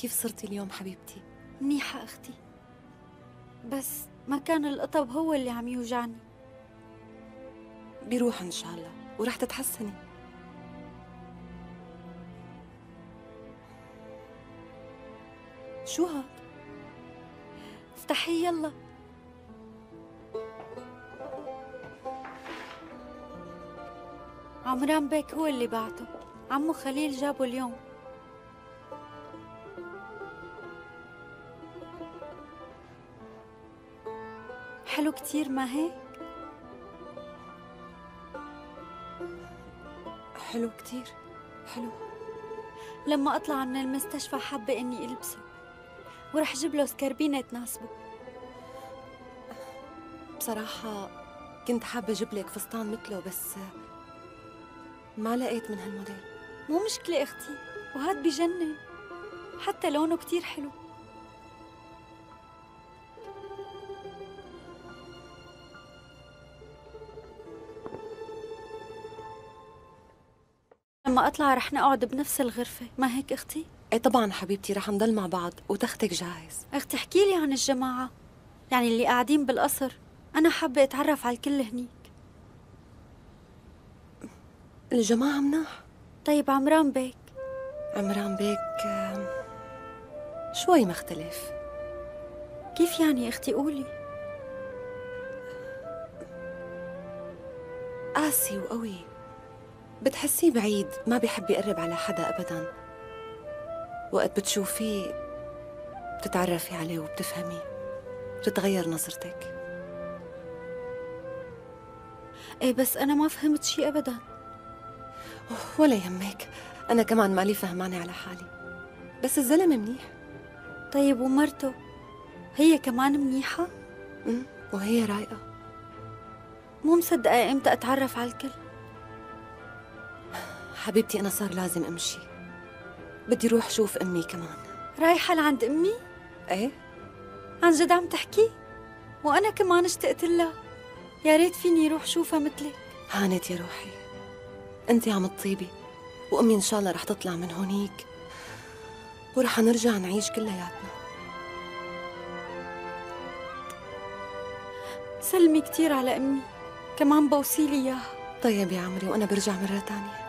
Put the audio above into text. كيف صرتي اليوم حبيبتي؟ منيحة أختي، بس مكان القطب هو اللي عم يوجعني. بيروح إن شاء الله ورح تتحسني. شو هاد؟ افتحي يلا. عمران بيك هو اللي بعته، عمو خليل جابه اليوم. حلو كتير ما هيك؟ حلو كتير، حلو. لما اطلع من المستشفى حابة اني البسه، ورح جيب له سكربينة تناسبه. بصراحة كنت حابة اجيب لك فستان مثله، بس ما لقيت من هالموديل. مو مشكلة اختي، وهاد بجنن، حتى لونه كتير حلو. لما اطلع رح نقعد بنفس الغرفة، ما هيك اختي؟ ايه طبعا حبيبتي، رح نضل مع بعض وتختك جاهز. اختي احكي لي عن الجماعة، يعني اللي قاعدين بالقصر، انا حابة اتعرف على الكل هنيك. الجماعة مناح. طيب عمران بيك؟ عمران بيك شوي مختلف. كيف يعني اختي؟ قولي. قاسي وقوي، بتحسيه بعيد، ما بيحب يقرب على حدا أبداً. وقت بتشوفيه بتتعرفي عليه وبتفهميه، بتتغير نظرتك. إيه بس أنا ما فهمت شي أبداً. ولا يهمك، أنا كمان مالي فهمانة على حالي، بس الزلمة منيح. طيب ومرته هي كمان منيحة؟ وهي رايقة. مو مصدقة إمتى أتعرف على الكل. حبيبتي أنا صار لازم أمشي، بدي روح شوف أمي كمان. رايحة لعند أمي؟ إيه؟ عن جد عم تحكي؟ وأنا كمان اشتقت لها، يا ريت فيني روح شوفها مثلك. هانت يا روحي، أنت عم تطيبي، وأمي إن شاء الله رح تطلع من هونيك ورح نرجع نعيش كلياتنا. سلمي كتير على أمي، كمان بوصيلي إياها. طيب يا عمري، وأنا برجع مرة تانية.